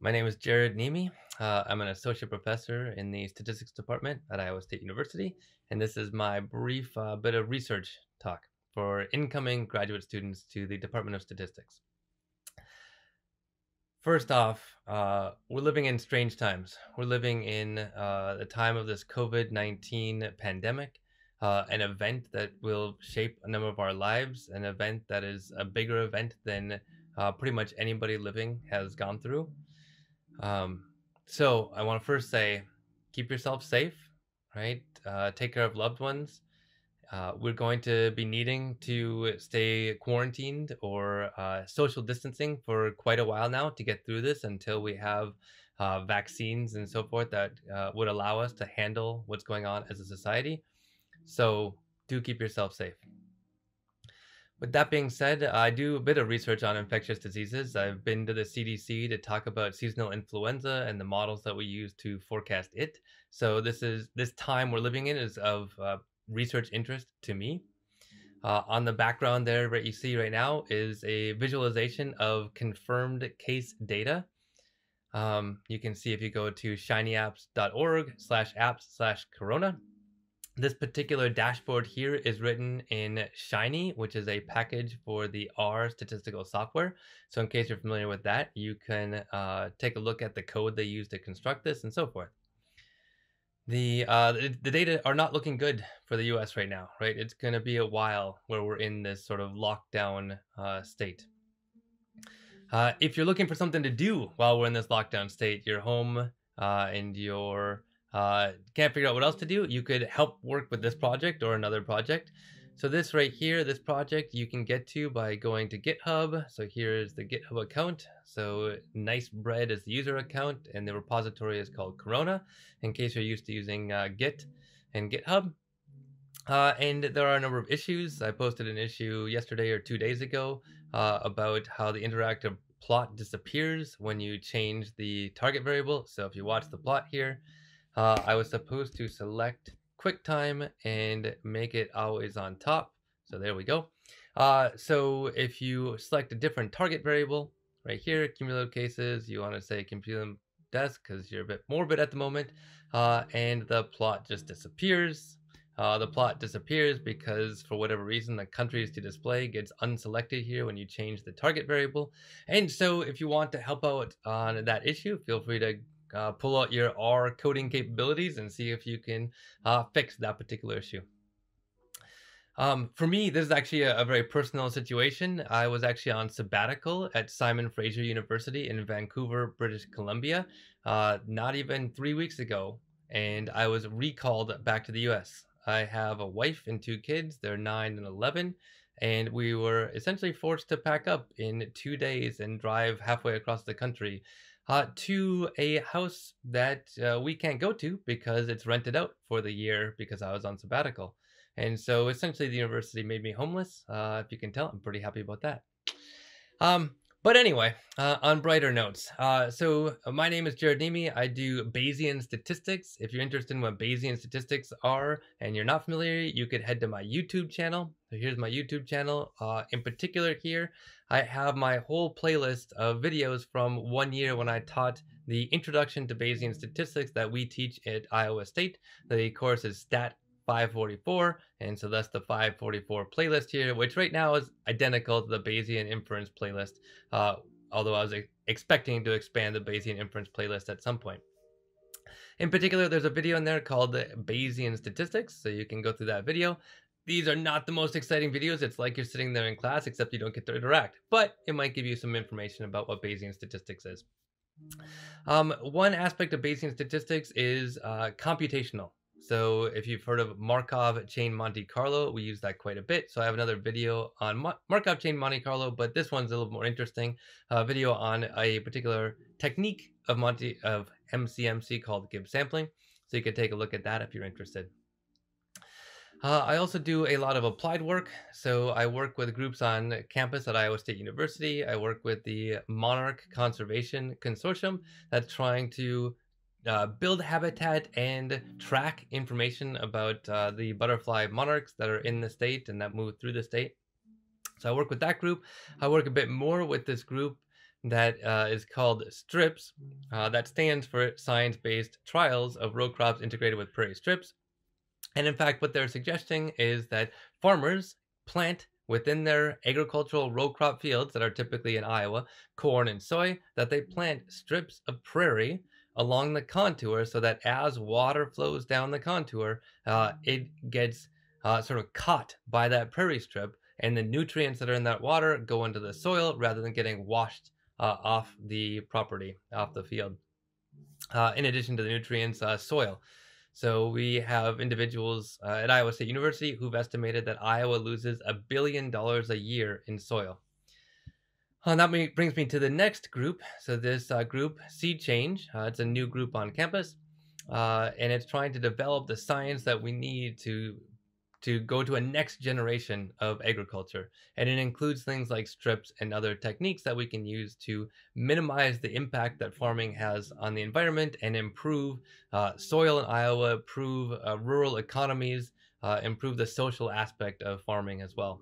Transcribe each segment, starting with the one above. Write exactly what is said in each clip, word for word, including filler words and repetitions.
My name is Jared Niemi. Uh, I'm an associate professor in the statistics department at Iowa State University, and this is my brief uh, bit of research talk for incoming graduate students to the Department of Statistics. First off, uh, we're living in strange times. We're living in uh, the time of this COVID nineteen pandemic, uh, an event that will shape a number of our lives, an event that is a bigger event than uh, pretty much anybody living has gone through. Um, so I want to first say, keep yourself safe, right? Uh, take care of loved ones. Uh, we're going to be needing to stay quarantined or uh, social distancing for quite a while now to get through this until we have uh, vaccines and so forth that uh, would allow us to handle what's going on as a society. So do keep yourself safe. With that being said, I do a bit of research on infectious diseases. I've been to the C D C to talk about seasonal influenza and the models that we use to forecast it. So this is this time we're living in is of uh, research interest to me. Uh, on the background there, what you see right now is a visualization of confirmed case data. Um, you can see if you go to shiny apps dot org slash apps slash corona. This particular dashboard here is written in Shiny, which is a package for the R statistical software. So in case you're familiar with that, you can uh, take a look at the code they use to construct this and so forth. The, uh, the, the data are not looking good for the U S right now, right? It's going to be a while where we're in this sort of lockdown uh, state. Uh, if you're looking for something to do while we're in this lockdown state, you're home uh, and you're Uh, can't figure out what else to do, you could help work with this project or another project. So this right here, this project you can get to by going to GitHub. So here's the GitHub account. So nicebread is the user account and the repository is called Corona, in case you're used to using uh, Git and GitHub. Uh, and there are a number of issues. I posted an issue yesterday or two days ago uh, about how the interactive plot disappears when you change the target variable. So if you watch the plot here, Uh, I was supposed to select QuickTime and make it always on top. So there we go. Uh, so if you select a different target variable right here, cumulative cases, you want to say cumulative deaths because you're a bit morbid at the moment. Uh, and the plot just disappears. Uh, the plot disappears because for whatever reason, the countries to display gets unselected here when you change the target variable. And so if you want to help out on that issue, feel free to Uh, pull out your R coding capabilities and see if you can uh, fix that particular issue. Um, for me, this is actually a, a very personal situation. I was actually on sabbatical at Simon Fraser University in Vancouver, British Columbia, uh, not even three weeks ago, and I was recalled back to the U S. I have a wife and two kids. They're nine and eleven, and we were essentially forced to pack up in two days and drive halfway across the country Uh, to a house that uh, we can't go to because it's rented out for the year because I was on sabbatical. And so essentially the university made me homeless. Uh, if you can tell, I'm pretty happy about that. Um, but anyway, uh, on brighter notes. Uh, so my name is Jared Niemi. I do Bayesian statistics. If you're interested in what Bayesian statistics are and you're not familiar, you could head to my YouTube channel. So here's my YouTube channel. Uh, in particular here, I have my whole playlist of videos from one year when I taught the Introduction to Bayesian Statistics that we teach at Iowa State. The course is STAT five forty-four, and so that's the five forty-four playlist here, which right now is identical to the Bayesian Inference playlist, uh, although I was e- expecting to expand the Bayesian Inference playlist at some point. In particular, there's a video in there called the Bayesian Statistics, so you can go through that video. These are not the most exciting videos. It's like you're sitting there in class, except you don't get to interact, but it might give you some information about what Bayesian statistics is. Um, one aspect of Bayesian statistics is uh, computational. So if you've heard of Markov chain Monte Carlo, we use that quite a bit. So I have another video on Mo Markov chain Monte Carlo, but this one's a little more interesting, a video on a particular technique of, Monte of M C M C called Gibbs sampling. So you can take a look at that if you're interested. Uh, I also do a lot of applied work. So I work with groups on campus at Iowa State University. I work with the Monarch Conservation Consortium that's trying to uh, build habitat and track information about uh, the butterfly monarchs that are in the state and that move through the state. So I work with that group. I work a bit more with this group that uh, is called STRIPS. Uh, that stands for Science-Based Trials of Row Crops Integrated with Prairie Strips. And in fact, what they're suggesting is that farmers plant within their agricultural row crop fields that are typically in Iowa, corn and soy, that they plant strips of prairie along the contour so that as water flows down the contour, uh, it gets uh, sort of caught by that prairie strip, and the nutrients that are in that water go into the soil rather than getting washed uh, off the property, off the field, uh, in addition to the nutrients, uh, soil. So we have individuals uh, at Iowa State University who've estimated that Iowa loses a billion dollars a year in soil. And that may, brings me to the next group. So this uh, group, C change, uh, it's a new group on campus, uh, and it's trying to develop the science that we need to, to go to a next generation of agriculture. And it includes things like strips and other techniques that we can use to minimize the impact that farming has on the environment and improve uh, soil in Iowa, improve uh, rural economies, uh, improve the social aspect of farming as well.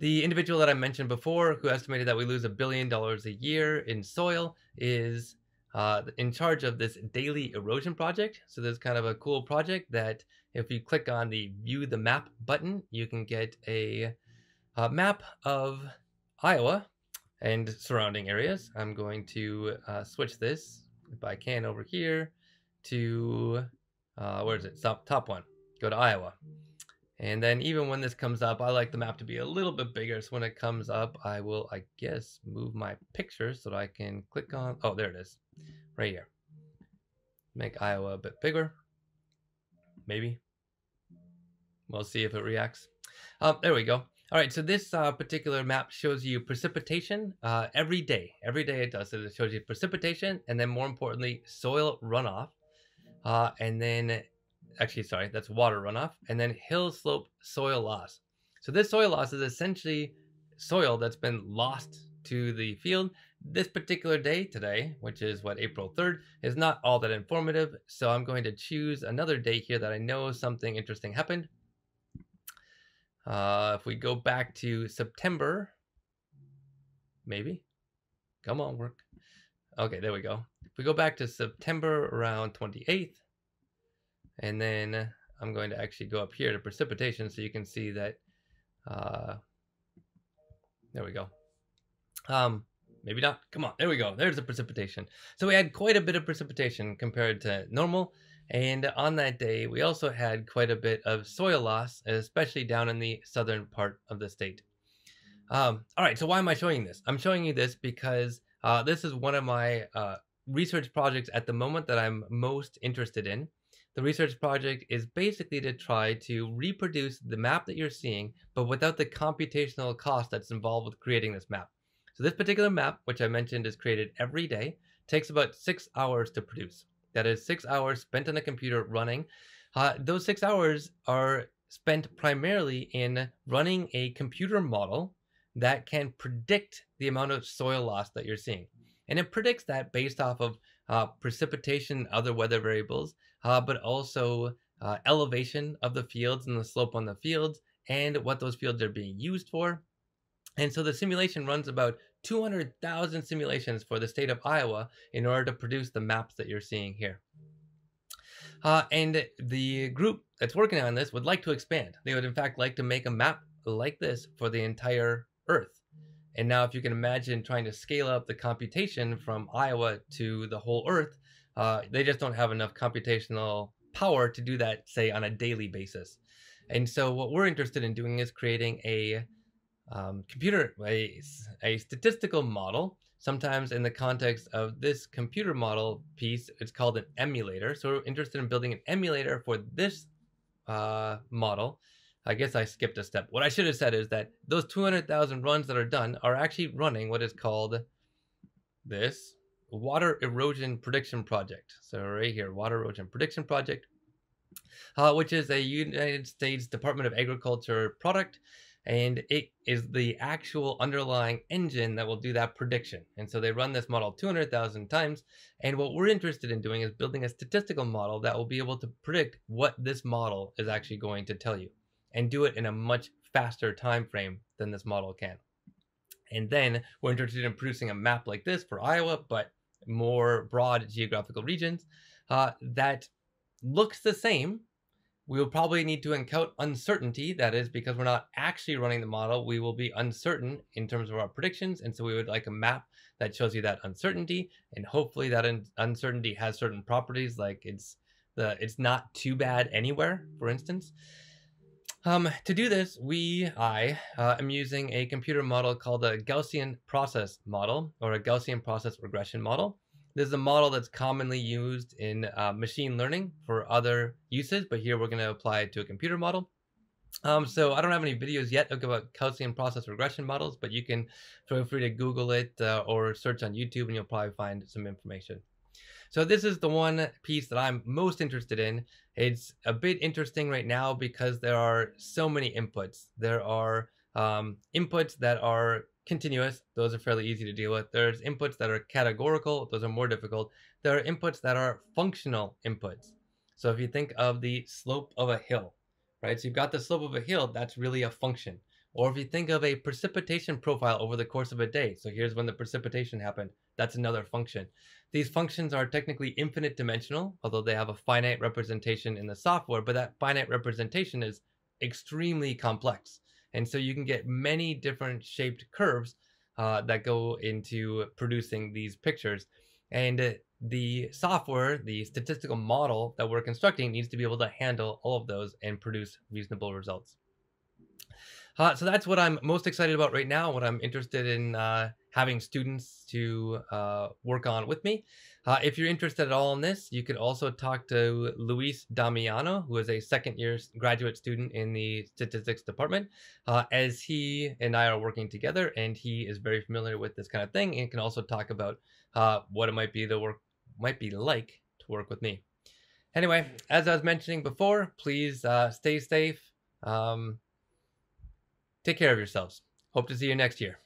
The individual that I mentioned before, who estimated that we lose a billion dollars a year in soil, is uh, in charge of this daily erosion project. So there's kind of a cool project that if you click on the view the map button, you can get a, a map of Iowa and surrounding areas. I'm going to uh, switch this, if I can, over here to, uh, where is it? Top, top one, go to Iowa. And then even when this comes up, I like the map to be a little bit bigger. So when it comes up, I will, I guess, move my picture so that I can click on, oh, there it is, right here. Make Iowa a bit bigger, maybe. We'll see if it reacts. Um, there we go. All right, so this uh, particular map shows you precipitation uh, every day. Every day it does. So it shows you precipitation, and then more importantly, soil runoff, uh, and then actually, sorry, that's water runoff, and then hill slope soil loss. So this soil loss is essentially soil that's been lost to the field. This particular day today, which is what, April third, is not all that informative. So I'm going to choose another day here that I know something interesting happened. Uh, if we go back to September, maybe, come on, work. Okay, there we go. If we go back to September around twenty-eighth, and then I'm going to actually go up here to precipitation so you can see that, uh, there we go. Um, maybe not, come on, there we go, there's the precipitation. So we had quite a bit of precipitation compared to normal. And on that day, we also had quite a bit of soil loss, especially down in the southern part of the state. Um, all right, so why am I showing this? I'm showing you this because uh, this is one of my uh, research projects at the moment that I'm most interested in. The research project is basically to try to reproduce the map that you're seeing, but without the computational cost that's involved with creating this map. So this particular map, which I mentioned is created every day, takes about six hours to produce. That is six hours spent on a computer running. Uh, those six hours are spent primarily in running a computer model that can predict the amount of soil loss that you're seeing. And it predicts that based off of uh, precipitation and other weather variables, uh, but also uh, elevation of the fields and the slope on the fields and what those fields are being used for. And so the simulation runs about two hundred thousand simulations for the state of Iowa in order to produce the maps that you're seeing here. Uh, and the group that's working on this would like to expand. They would, in fact, like to make a map like this for the entire Earth. And now if you can imagine trying to scale up the computation from Iowa to the whole Earth, uh, they just don't have enough computational power to do that, say, on a daily basis. And so what we're interested in doing is creating a um, computer, a, a statistical model. Sometimes in the context of this computer model piece, it's called an emulator. So we're interested in building an emulator for this uh, model. I guess I skipped a step. What I should have said is that those two hundred thousand runs that are done are actually running what is called this Water Erosion Prediction Project. So right here, Water Erosion Prediction Project, uh, which is a United States Department of Agriculture product. And it is the actual underlying engine that will do that prediction. And so they run this model two hundred thousand times. And what we're interested in doing is building a statistical model that will be able to predict what this model is actually going to tell you, and do it in a much faster time frame than this model can. And then we're interested in producing a map like this for Iowa, but more broad geographical regions uh, that looks the same. We will probably need to encounter uncertainty. That is, because we're not actually running the model, we will be uncertain in terms of our predictions. And so we would like a map that shows you that uncertainty. And hopefully that uncertainty has certain properties, like it's the it's not too bad anywhere, for instance. Um, to do this, we, I, uh, am using a computer model called a Gaussian process model, or a Gaussian process regression model. This is a model that's commonly used in uh, machine learning for other uses, but here we're going to apply it to a computer model. Um, so I don't have any videos yet about Gaussian process regression models, but you can feel free to Google it uh, or search on YouTube, and you'll probably find some information. So this is the one piece that I'm most interested in. It's a bit interesting right now because there are so many inputs. There are um, inputs that are continuous. Those are fairly easy to deal with. There's inputs that are categorical. Those are more difficult. There are inputs that are functional inputs. So if you think of the slope of a hill, right? So you've got the slope of a hill. That's really a function. Or if you think of a precipitation profile over the course of a day. So here's when the precipitation happened. That's another function. These functions are technically infinite dimensional, although they have a finite representation in the software, but that finite representation is extremely complex. And so you can get many different shaped curves uh, that go into producing these pictures. And uh, the software, the statistical model that we're constructing, needs to be able to handle all of those and produce reasonable results. Uh, so that's what I'm most excited about right now, what I'm interested in uh, having students to uh, work on with me. Uh, if you're interested at all in this, you could also talk to Luis Damiano, who is a second year graduate student in the statistics department, uh, as he and I are working together, and he is very familiar with this kind of thing and can also talk about uh, what it might be the work might be like to work with me. Anyway, as I was mentioning before, please uh, stay safe. Um, Take care of yourselves. Hope to see you next year.